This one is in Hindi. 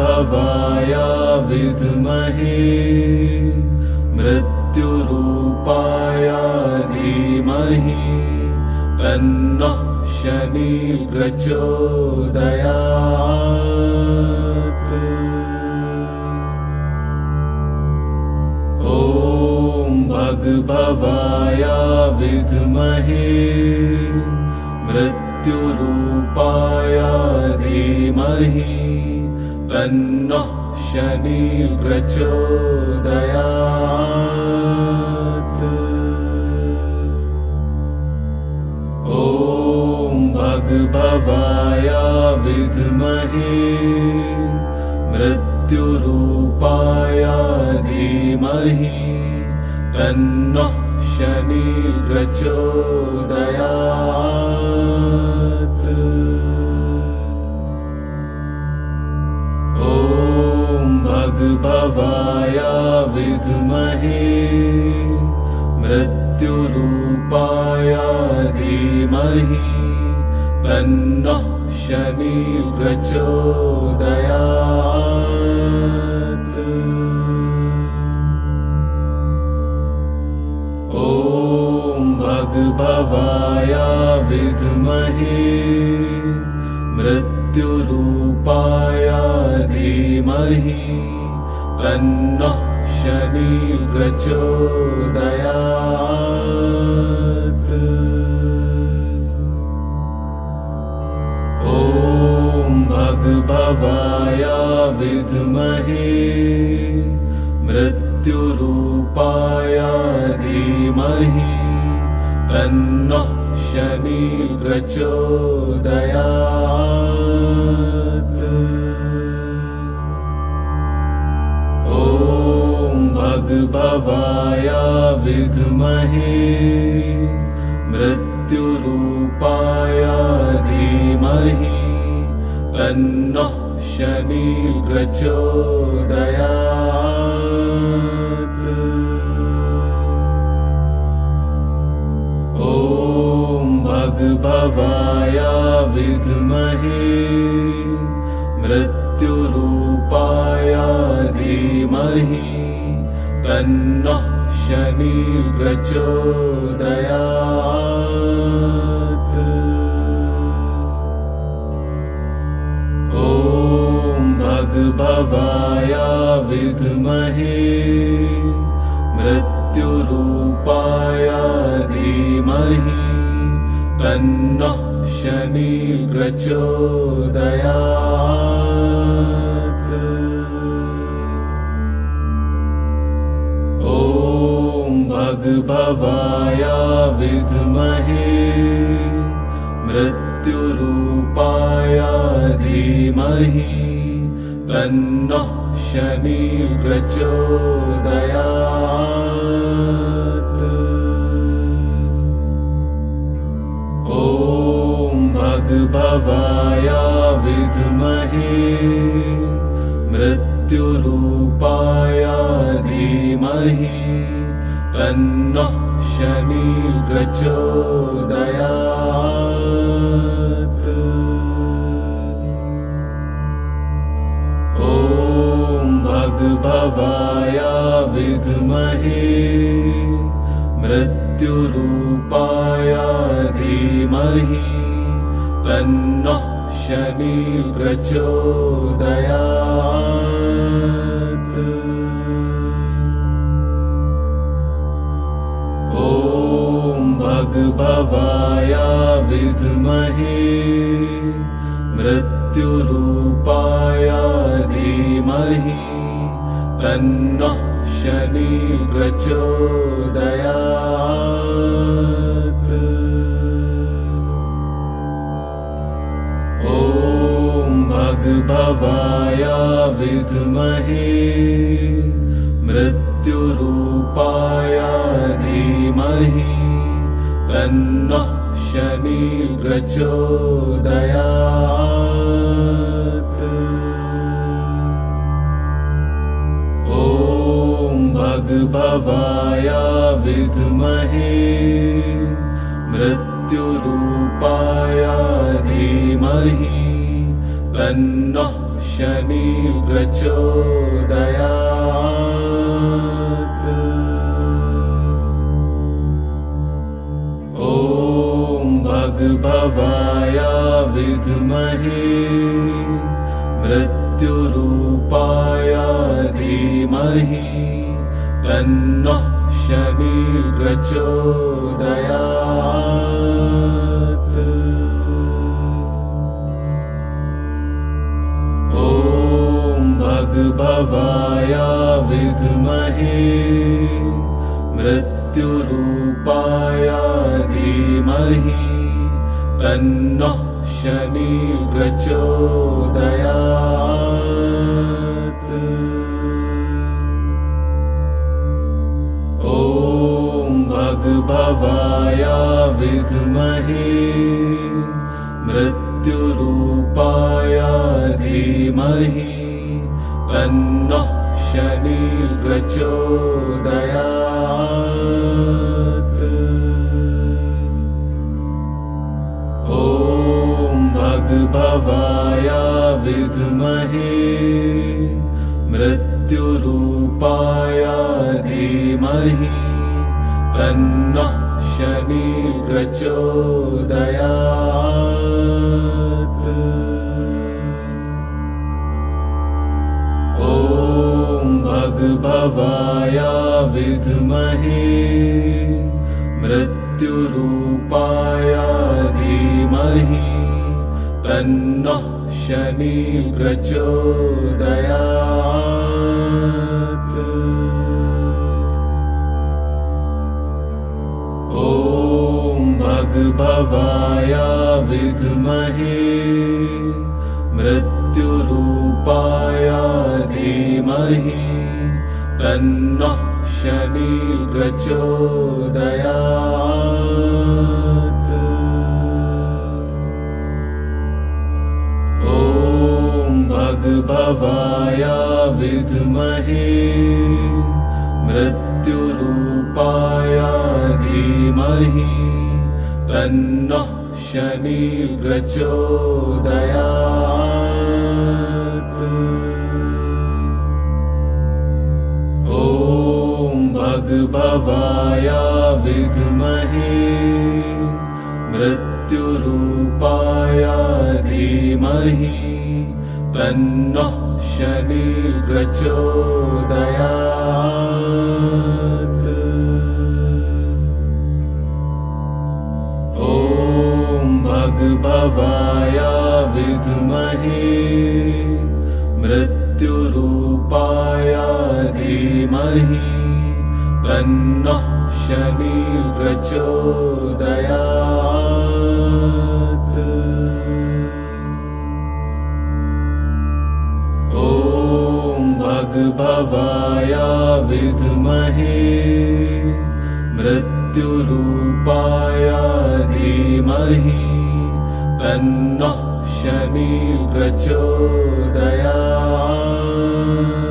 भवाय विद्महे मृत्युरूपाय धीमहि तन्नः शनि प्रचोदयात्। ॐ भगभवाय विद्महे मृत्युरूपाय धीमहि तन्नः शनि प्रचोदयात्। ॐ भगभवाय विद्महे मृत्युरूपाय धीमहि तन्नः शनि प्रचोदयात्। ॐ भगभवाय विद्महे मृत्युरूपाय धीमहि तन्नः शनि प्रचोदयात्। ॐ भगभवाय विद्महे मृत्युरूपाय धीमहि तन्नः शनि प्रचोदयात्। ॐ भगभवाय विद्महे मृत्युरूपाय धीमहि तन्नः शनि प्रचोदयात्। ॐ भगभवाय विद्महे मृत्युरूपाय धीमहि तन्नः शनि प्रचोदयात्। ॐ भगभवाय विद्महे मृत्युरूपाय धीमहि तन्नः शनि प्रचोदयात्। ॐ भगभवाय विद्महे मृत्युरूपाय धीमहि तन्नः शनि प्रचोदयात्। ॐ भगभवाय विद्महे मृत्युरूपाय धीमहि तन्नः शनि प्रचोदयात्। ॐ भगभवाय विद्महे मृत्युरूपाय धीमहि तन्नः शनि प्रचोदयात्। ॐ भगभवाय विद्महे मृत्युरूपाय धीमहि तन्नः शनि प्रचोदयात्। ॐ भगभवाय विद्महे मृत्युरूपाय धीमहि तन्नः शनि प्रचोदयात्। ॐ भगभवाय विद्महे मृत्युरूपाय धीमहि तन्नः शनि प्रचोदयात्। ॐ भगभवाय विद्महे मृत्युरूपाय धीमहि तन्नः शनि प्रचोदयात्। ॐ भगभवाय विद्महे मृत्युरूपाय धीमहि तन्नः शनि प्रचोदयात्। ॐ भगभवाय विद्महे मृत्युरूपाय धीमहि तन्नः शनि प्रचोदयात्। ॐ भगभवाय विद्महे मृत्युरूपाय धीमहि तन्नः शनि प्रचोदयात्। ॐ भगभवाय विद्महे मृत्युरूपाय धीमहि तन्नः शनि प्रचोदयात्। ॐ भगभवाय विद्महे मृत्युरूपाय धीमहि तन्नः शनि प्रचोदयात्। ॐ भगभवाय विद्महे मृत्युरूपाय धीमहि तन्नः शनि प्रचोदयात्। ॐ भगभवाय विद्महे मृत्युरूपाय धीमहि तन्नः शनि प्रचोदयात्। ॐ भगभवाय विद्महे मृत्युरूपाय धीमहि तन्नः शनि प्रचोदयात्। ॐ भगभवाय विद्महे मृत्युरूपाय धीमहि तन्नः शनि प्रचोदयात्। ॐ भगभवाय विद्महे मृत्युरूपाय धीमहि तन्नः शनि प्रचोदयात्।